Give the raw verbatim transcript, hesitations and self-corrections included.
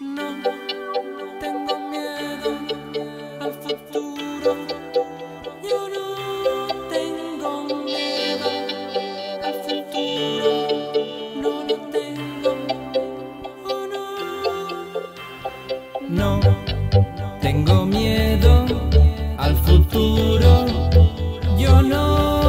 No tengo miedo al futuro, yo no.